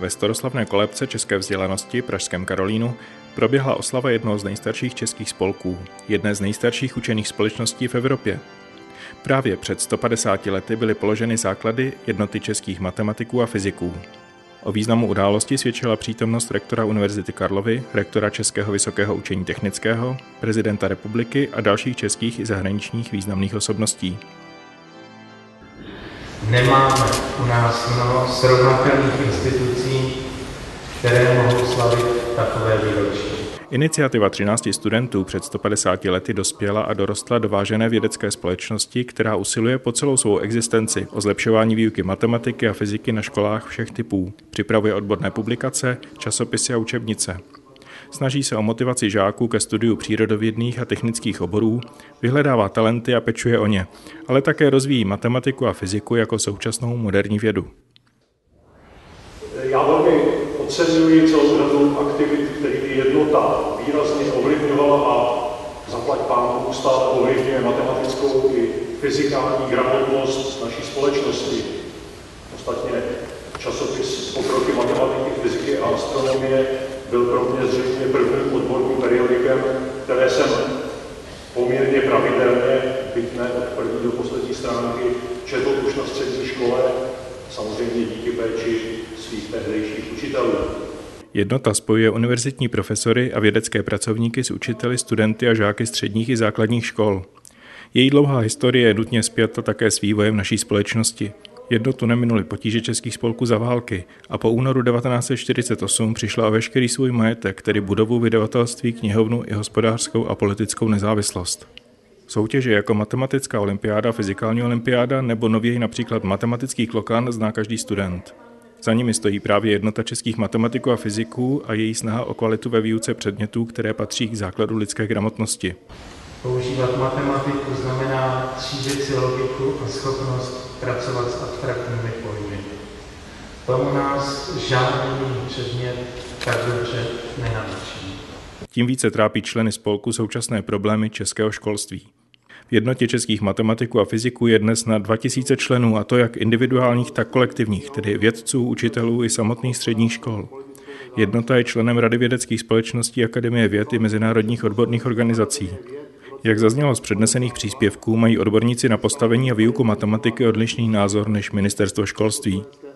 Ve staroslavné kolébce české vzdělanosti pražském Karolínu proběhla oslava jednoho z nejstarších českých spolků, jedné z nejstarších učených společností v Evropě. Právě před 150 lety byly položeny základy jednoty českých matematiků a fyziků. O významu události svědčila přítomnost rektora Univerzity Karlovy, rektora Českého vysokého učení technického, prezidenta republiky a dalších českých i zahraničních významných osobností. Nemáme u nás mnoho srovnatelných institucí, které mohou slavit takové výročí. Iniciativa 13 studentů před 150 lety dospěla a dorostla do vážené vědecké společnosti, která usiluje po celou svou existenci o zlepšování výuky matematiky a fyziky na školách všech typů. Připravuje odborné publikace, časopisy a učebnice. Snaží se o motivaci žáků ke studiu přírodovědných a technických oborů, vyhledává talenty a pečuje o ně, ale také rozvíjí matematiku a fyziku jako současnou moderní vědu. Já velmi oceňuji celou řadu aktivit, který jednota výrazně ovlivňovala a zaplať Pánu stále ovlivňuje matematickou i fyzikální gramotnost naší společnosti. Ostatně časopis Pokroky matematiky, fyziky a astronomie byl pro mě zřejmě prvním odborným periodikem, které jsem poměrně pravidelně, byť ne od první do poslední stránky, četl už na střední škole, samozřejmě díky péči svých tehdejších učitelů. Jednota spojuje univerzitní profesory a vědecké pracovníky s učiteli, studenty a žáky středních i základních škol. Její dlouhá historie je nutně spjata také s vývojem naší společnosti. Jednotu neminuly potíže českých spolků za války a po únoru 1948 přišla o veškerý svůj majetek, tedy budovu, vydavatelství, knihovnu i hospodářskou a politickou nezávislost. Soutěže jako Matematická olympiáda, Fyzikální olympiáda nebo nověji například Matematický klokán zná každý student. Za nimi stojí právě jednota českých matematiků a fyziků a její snaha o kvalitu ve výuce předmětů, které patří k základu lidské gramotnosti. Používat matematiku znamená třídit si logiku a schopnost pracovat s abstraktními pojmy. Tomu nás žádný předmět tak dobře nenaučí. Tím více trápí členy spolku současné problémy českého školství. V jednotě českých matematiků a fyziků je dnes na 2000 členů, a to jak individuálních, tak kolektivních, tedy vědců, učitelů i samotných středních škol. Jednota je členem Rady vědeckých společností Akademie věd i mezinárodních odborných organizací. Jak zaznělo z přednesených příspěvků, mají odborníci na postavení a výuku matematiky odlišný názor než ministerstvo školství.